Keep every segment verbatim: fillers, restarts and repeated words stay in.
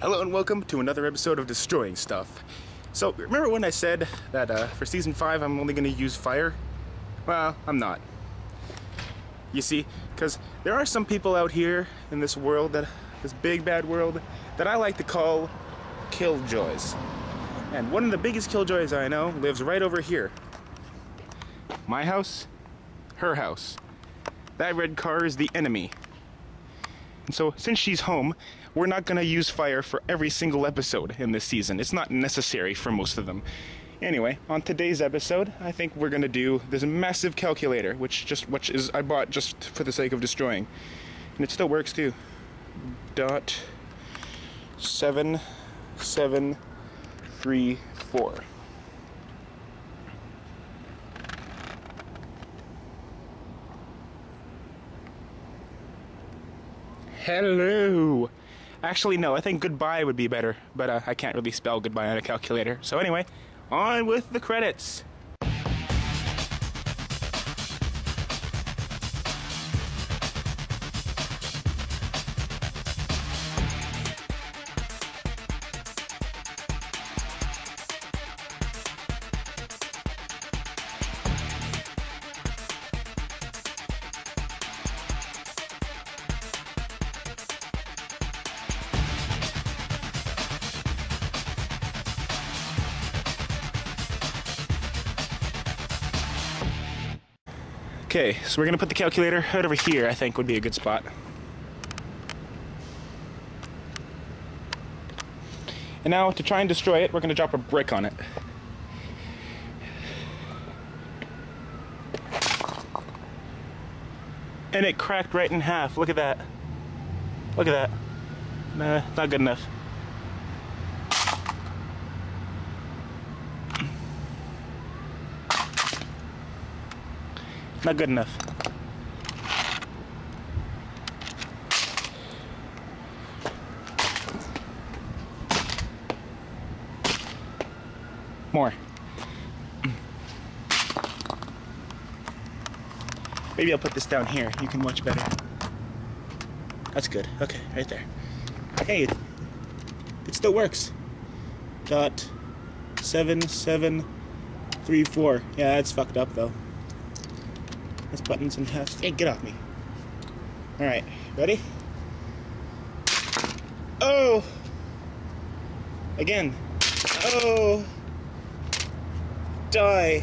Hello and welcome to another episode of Destroying Stuff. So, remember when I said that uh, for season five I'm only going to use fire? Well, I'm not. You see, because there are some people out here in this world, that, this big bad world, that I like to call killjoys. And one of the biggest killjoys I know lives right over here. My house, her house. That red car is the enemy. And so, since she's home, we're not going to use fire for every single episode in this season. It's not necessary for most of them. Anyway, on today's episode, I think we're going to do this massive calculator, which just which is I bought just for the sake of destroying. And it still works, too. Dot seven, seven, three, four. Hello! Actually, no, I think goodbye would be better, but uh, I can't really spell goodbye on a calculator. So anyway, on with the credits! Okay, so we're gonna put the calculator right over here, I think would be a good spot. And now, to try and destroy it, we're gonna drop a brick on it. And it cracked right in half, look at that. Look at that. Nah, not good enough. Not good enough. More. Maybe I'll put this down here. You can watch better. That's good. Okay, right there. Hey, it, it still works. Dot seven seven three four. Yeah, that's fucked up though. This button's in half. Hey, get off me. Alright, ready? Oh! Again. Oh! Die.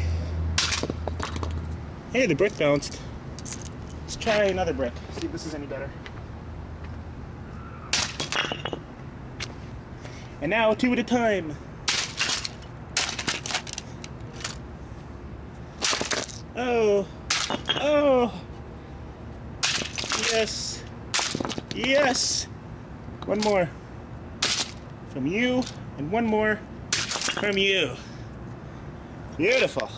Hey, the brick bounced. Let's try another brick. See if this is any better. And now, two at a time. Oh! Oh! Yes! Yes! One more from you, and one more from you. Beautiful!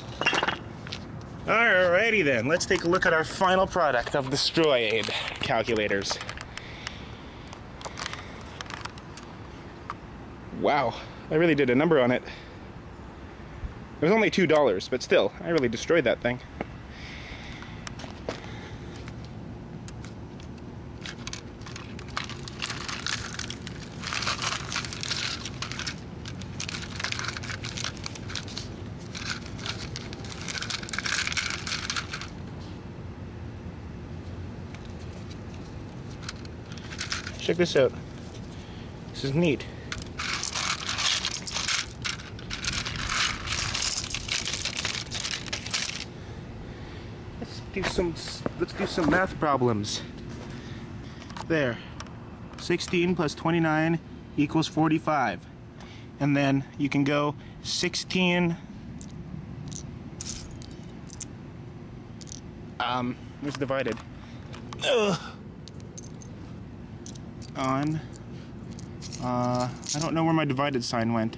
Alrighty then, let's take a look at our final product of Destroyed calculators. Wow, I really did a number on it. It was only two dollars, but still, I really destroyed that thing. Check this out. This is neat. Let's do some let's do some math problems. There. sixteen plus twenty-nine equals forty-five. And then you can go sixteen um it's divided. Ugh. On, uh, I don't know where my divided sign went.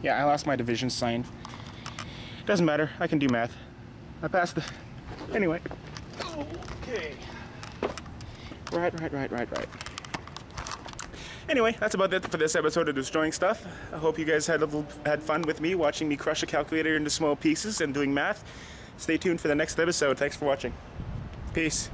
Yeah, I lost my division sign. Doesn't matter, I can do math. I passed the, anyway. Okay. Right, right, right, right, right. Anyway, that's about it for this episode of Destroying Stuff. I hope you guys had, a, had fun with me watching me crush a calculator into small pieces and doing math. Stay tuned for the next episode. Thanks for watching. Peace.